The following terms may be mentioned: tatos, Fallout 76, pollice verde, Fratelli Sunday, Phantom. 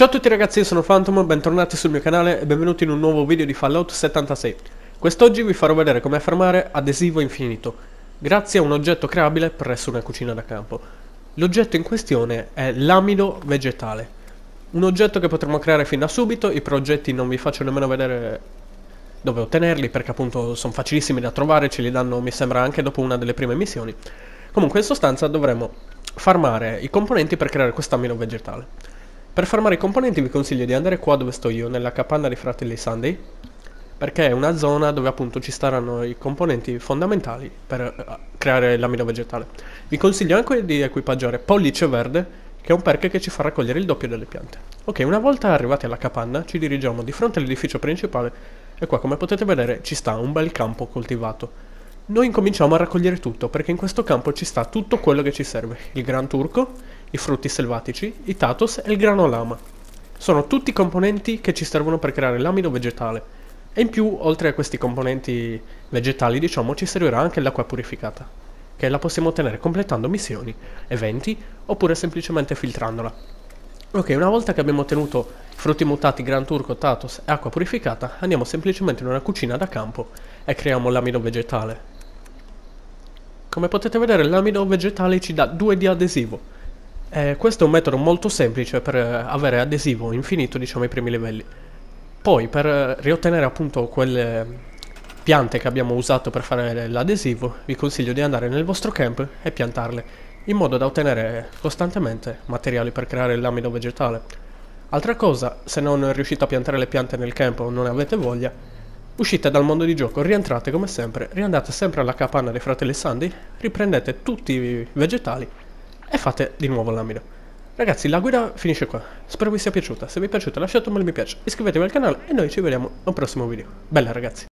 Ciao a tutti ragazzi, io sono Phantom, bentornati sul mio canale e benvenuti in un nuovo video di Fallout 76. Quest'oggi vi farò vedere come farmare adesivo infinito, grazie a un oggetto creabile presso una cucina da campo. L'oggetto in questione è l'amido vegetale, un oggetto che potremo creare fin da subito. I progetti non vi faccio nemmeno vedere dove ottenerli, perché appunto sono facilissimi da trovare, ce li danno mi sembra anche dopo una delle prime missioni. Comunque in sostanza dovremo farmare i componenti per creare quest'amido vegetale. Per farmare i componenti vi consiglio di andare qua dove sto io, nella capanna di Fratelli Sunday, perché è una zona dove appunto ci staranno i componenti fondamentali per creare l'amido vegetale. Vi consiglio anche di equipaggiare pollice verde, che è un perk che ci fa raccogliere il doppio delle piante. Ok, una volta arrivati alla capanna ci dirigiamo di fronte all'edificio principale e qua, come potete vedere, ci sta un bel campo coltivato. Noi incominciamo a raccogliere tutto, perché in questo campo ci sta tutto quello che ci serve: il gran turco, i frutti selvatici, i tatos e il grano lama. Sono tutti i componenti che ci servono per creare l'amido vegetale, e in più, oltre a questi componenti vegetali, diciamo, ci servirà anche l'acqua purificata, che la possiamo ottenere completando missioni, eventi oppure semplicemente filtrandola. Ok, una volta che abbiamo ottenuto frutti mutati, gran turco, tatos e acqua purificata, andiamo semplicemente in una cucina da campo e creiamo l'amido vegetale. Come potete vedere, l'amido vegetale ci dà 2 di adesivo. Questo è un metodo molto semplice per avere adesivo infinito, diciamo, ai primi livelli. Poi, per riottenere appunto quelle piante che abbiamo usato per fare l'adesivo, vi consiglio di andare nel vostro camp e piantarle, in modo da ottenere costantemente materiali per creare l'amido vegetale. Altra cosa, se non riuscite a piantare le piante nel camp o non avete voglia, uscite dal mondo di gioco, rientrate come sempre, riandate sempre alla capanna dei Fratelli Sandy, riprendete tutti i vegetali e fate di nuovo l'amido. Ragazzi, la guida finisce qua, spero vi sia piaciuta. Se vi è piaciuta lasciate un bel mi piace, iscrivetevi al canale e noi ci vediamo al prossimo video. Bella ragazzi!